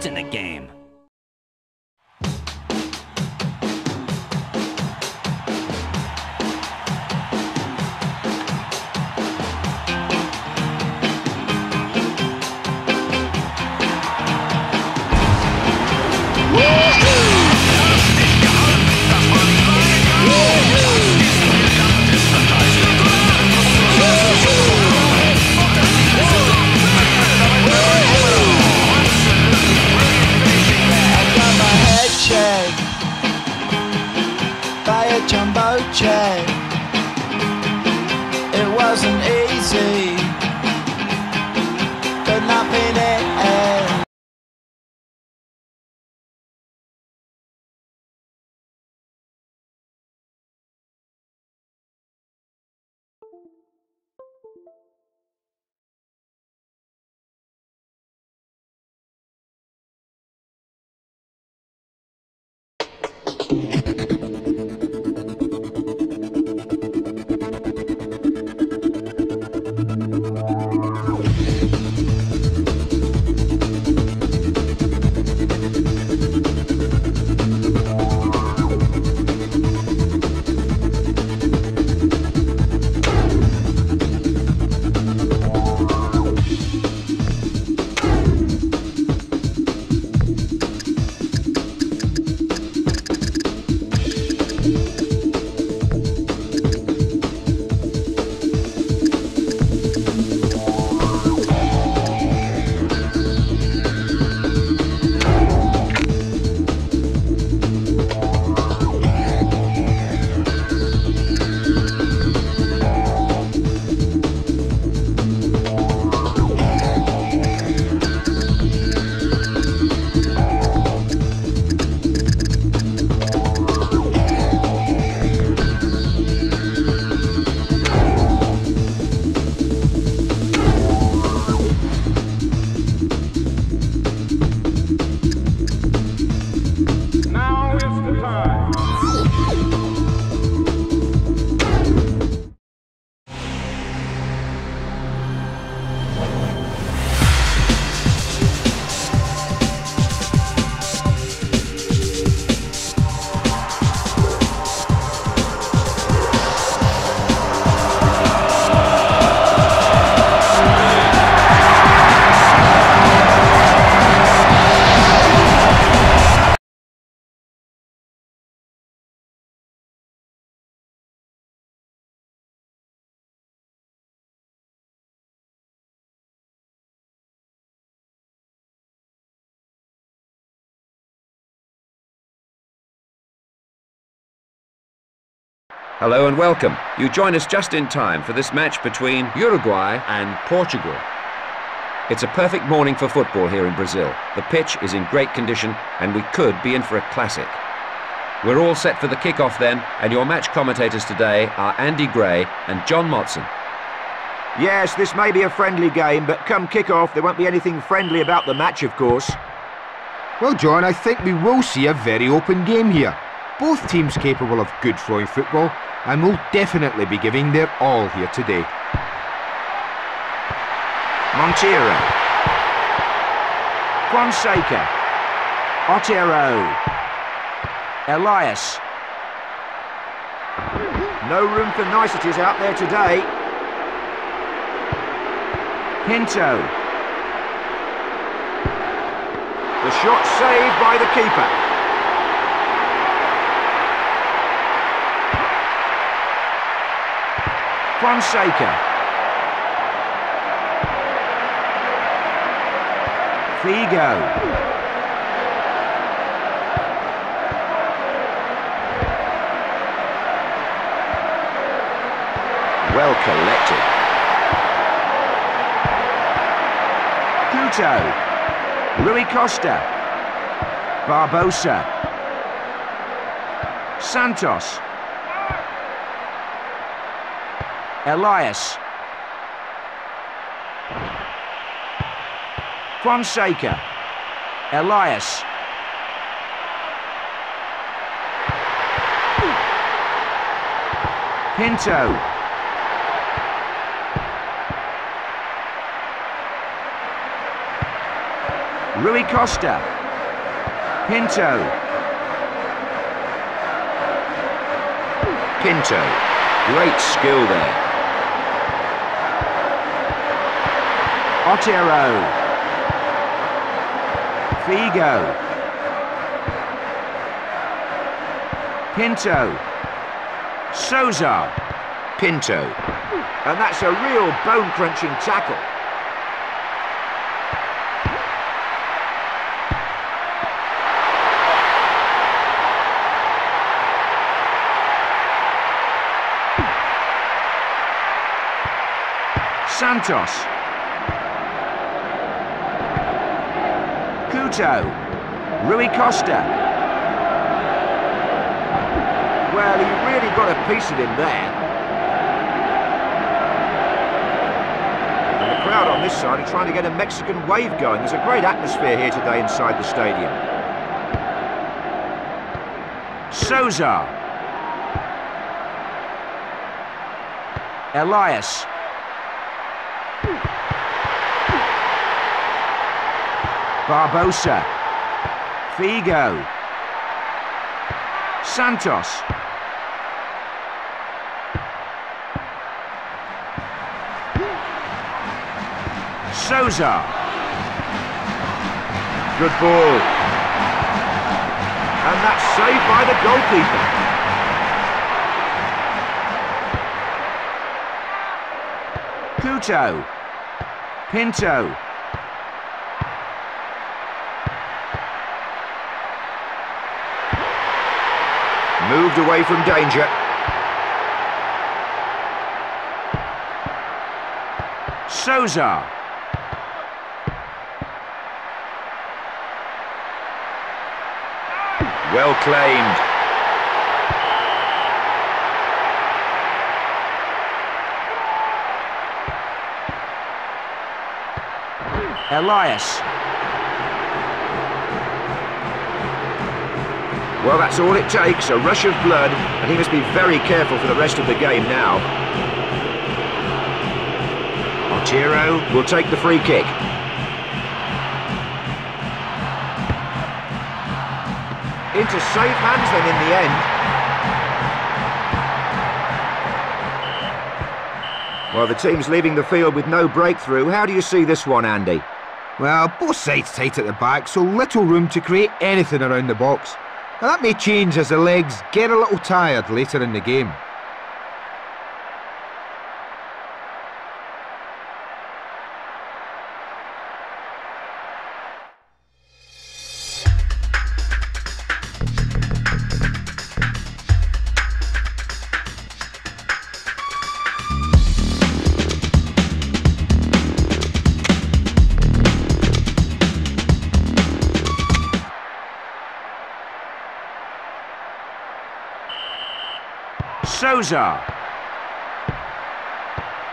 left in the game. Jumbo check. It wasn't easy, but nothing it. Hello and welcome. You join us just in time for this match between Uruguay and Portugal. It's a perfect morning for football here in Brazil. The pitch is in great condition and we could be in for a classic. We're all set for the kickoff then, and your match commentators today are Andy Gray and John Motson. Yes, this may be a friendly game, but come kickoff there won't be anything friendly about the match, of course. Well, John, I think we will see a very open game here. Both teams capable of good flowing football, and will definitely be giving their all here today. Montero, Fonseca, Otero, Elias. No room for niceties out there today. Pinto. The shot saved by the keeper. Fonseca. Figo. Well collected. Couto. Rui Costa. Barbosa. Santos. Elias. Fonseca. Elias. Pinto. Rui Costa. Pinto. Pinto. Great skill there. Otero. Figo. Pinto. Sousa. Pinto. And that's a real bone-crunching tackle. Santos. Couto. Rui Costa. Well, he really got a piece of him there. And the crowd on this side are trying to get a Mexican wave going. There's a great atmosphere here today inside the stadium. Sousa. Elias. Barbosa. Figo. Santos. Sousa. Good ball. And that's saved by the goalkeeper. Couto. Pinto. Moved away from danger. Sousa. Well claimed. Elias. Well, that's all it takes, a rush of blood, and he must be very careful for the rest of the game now. Otero will take the free kick. Into safe hands then in the end. Well, the team's leaving the field with no breakthrough. How do you see this one, Andy? Well, both sides tight at the back, so little room to create anything around the box. Now that may change as the legs get a little tired later in the game. Sousa.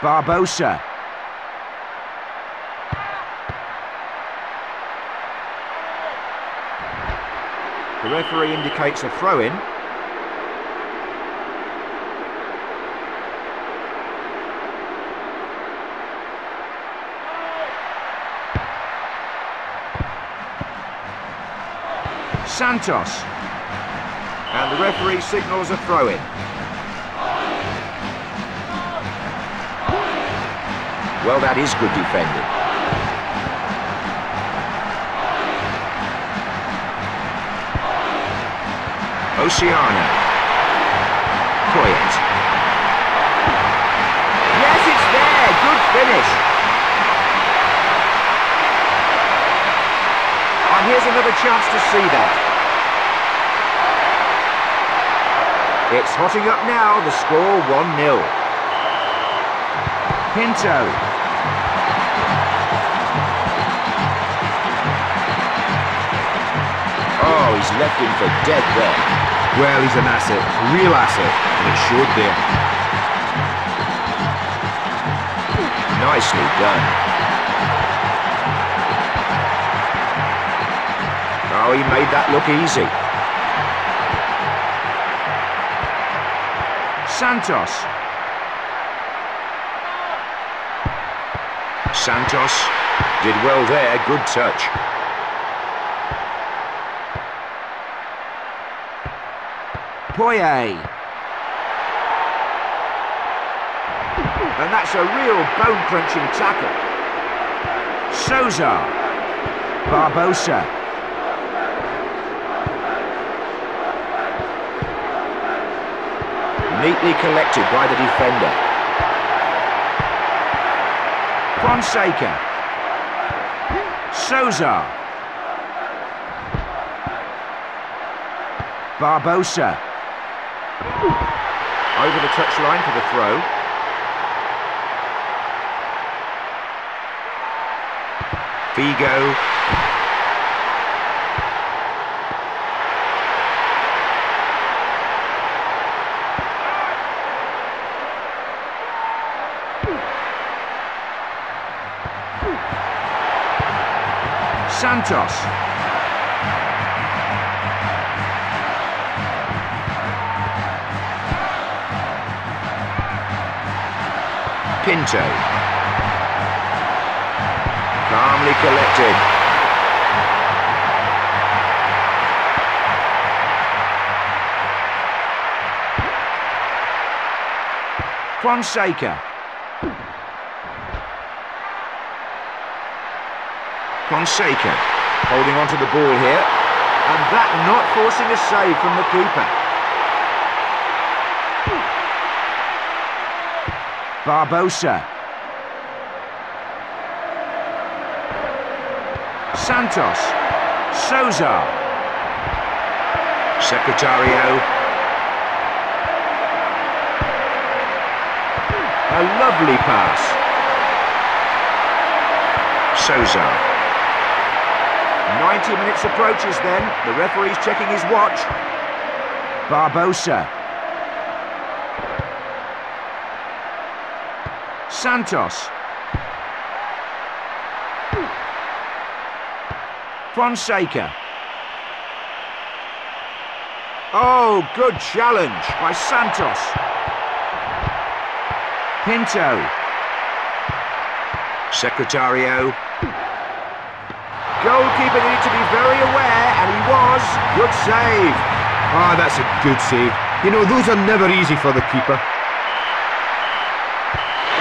Barbosa. The referee indicates a throw-in. Santos. And the referee signals a throw-in. Well, that is good defending. Oceana. Coyet. Yes, it's there. Good finish. And here's another chance to see that. It's hotting up now. The score 1-0. Pinto. Oh, he's left him for dead there. Well, he's an asset, real asset, and it showed there. Nicely done. Oh, he made that look easy. Santos. Santos did well there, good touch. Poirier. And that's a real bone-crunching tackle. Souza. Barbosa. Neatly collected by the defender. Fonseca. Souza. Barbosa. Over the touchline for the throw. Figo. Santos. Pinto. Calmly collected. Fonseca. Fonseca holding on to the ball here, and that not forcing a save from the keeper. Barbosa. Santos. Souza. Secretario. A lovely pass. Souza. 90 minutes approaches then, the referee's checking his watch. Barbosa. Santos. Fonseca. Oh, good challenge by Santos. Pinto. Secretario. Goalkeeper needed to be very aware, and he was. Good save. Ah, that's a good save. You know, those are never easy for the keeper.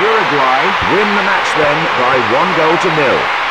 Uruguay win the match then by 1-0.